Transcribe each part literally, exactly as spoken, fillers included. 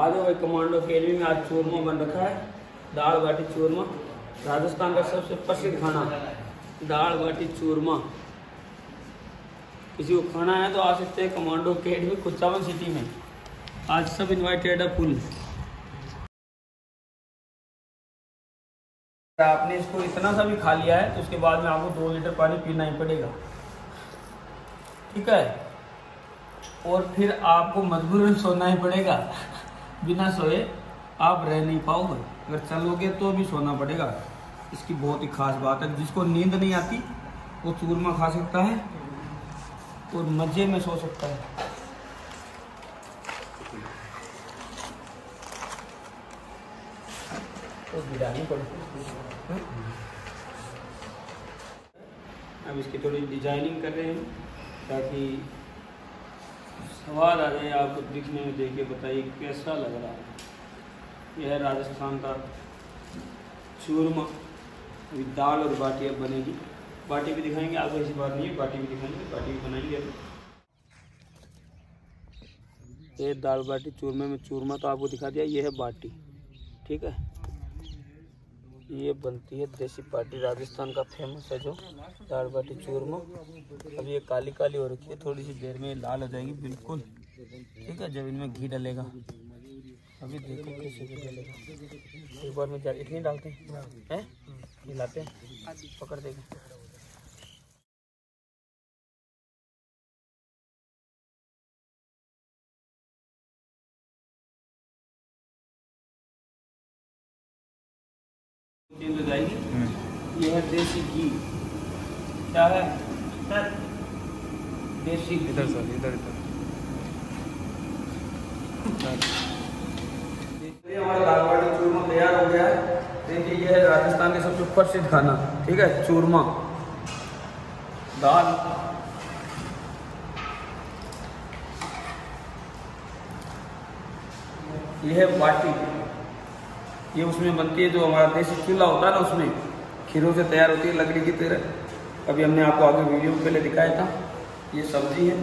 आ जाओ भाई। Commando academy में आज चूरमा बन रखा है, दाल बाटी चूरमा, राजस्थान का सबसे प्रसिद्ध खाना दाल बाटी चूरमा। किसी को खाना है तो आ सकते हैं कमांडो अकेडमी कुचामन सिटी में। आज सब इन्वाइटेड है फुल। आपने इसको इतना सा भी खा लिया है तो उसके बाद में आपको दो लीटर पानी पीना ही पड़ेगा, ठीक है। और फिर आपको मजबूरन सोना ही पड़ेगा, बिना सोए आप रह नहीं पाओगे। अगर चलोगे तो भी सोना पड़ेगा। इसकी बहुत ही खास बात है, जिसको नींद नहीं आती वो चूरमा खा सकता है और मज़े में सो सकता है। तो बिरयानी पड़ती है। अब इसकी थोड़ी डिजाइनिंग कर रहे हैं ताकि स्वाद आ जाए। आपको दिखने में देख के बताइए कैसा लग रहा है। यह है राजस्थान का चूरमा। अभी दाल और बाटी अब बनेगी, बाटी भी दिखाएंगे आपको। ऐसी बात नहीं है, बाटी भी दिखाएंगे, बाटी भी बनाएंगे। ये दाल बाटी चूरमे में चूरमा तो आपको दिखा दिया, ये है बाटी, ठीक है। ये बनती है देसी बाटी, राजस्थान का फेमस है जो दाल बाटी चूरमा। अब ये काली काली हो रखी है, थोड़ी सी देर में ये लाल हो जाएगी बिल्कुल, ठीक है, जब इनमें घी डलेगा। अभी देखो कैसे घी डलेगा। एक बार में इतनी डालते हैं, हैं हिलाते हैं, पकड़ देगा। चेंज हो जाएगी। यह है देसी घी। क्या है सर? देसी घी। इधर सर, इधर इधर देखिए हमारा दाल बाटी चूरमा तैयार हो गया है। देखिए यह है राजस्थान के सबसे प्रसिद्ध खाना, ठीक है, चूरमा दाल। यह है बाटी, ये उसमें बनती है जो हमारा देसी चूल्हा होता है ना, उसमें खीरों से तैयार होती है, लकड़ी की तरह। अभी हमने आपको आगे वीडियो में पहले दिखाया था। ये सब्जी है,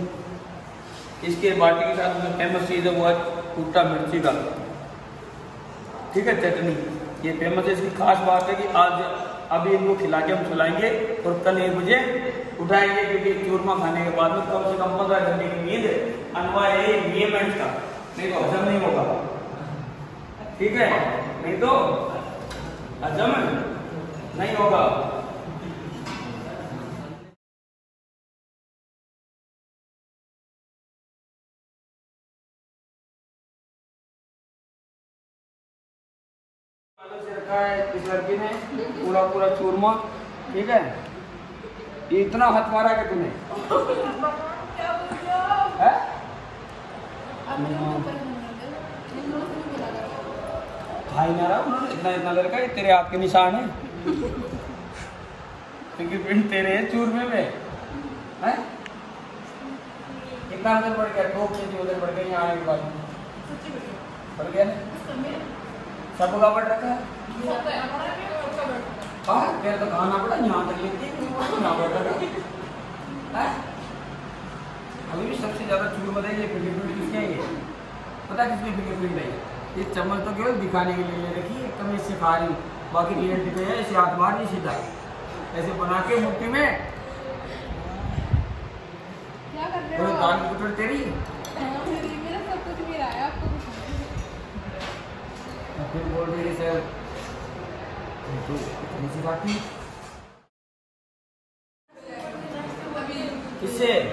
इसके बाटी के साथ में फेमस चीज़ है वो है कुट्टा मिर्ची का, ठीक है, चटनी। ये फेमस है, इसकी खास बात है कि आज अभी इनको खिला के हम सुलाएंगे और कल एक बजे उठाएंगे, क्योंकि चूरमा खाने के बाद में कम से कम पंद्रह घंटे की नींद अनवायमेंट का नहीं तो हजम नहीं होगा, ठीक है, नहीं तो हजम नहीं होगा। रखा है इस लड़की ने पूरा पूरा चूरमा, ठीक है। इतना हाथ मारा है तूने, इतना इतना लड़का ये तेरे हाथ के निशान है, क्योंकि प्रिंट तेरे है चूरमे में है। कितना अंदर पड़ गया? दो के उधर पड़ गए, यहाँ आने के बाद पड़ गया ना। सब का पड़ रखा है, तेरा तो खाना पड़ा यहाँ तक लेती है। अभी भी सबसे ज्यादा चूर बताइए फिंगरप्रिंट किसके है, ये पता किसकी फिंगरप्रिंट है? ये चम्मच तो केवल दिखाने के लिए ले रखी है, एकदम इससे खा रही, बाकी रेट दिखे है इसे हाथ मार नहीं, सीधा ऐसे बना के मुट्ठी में क्या कर रहे हो? दाल कुटड़ तेरी मेरा सब कुछ भी आया आपको। फिर बोल रही है सर तो इतनी सी बात है। किससे?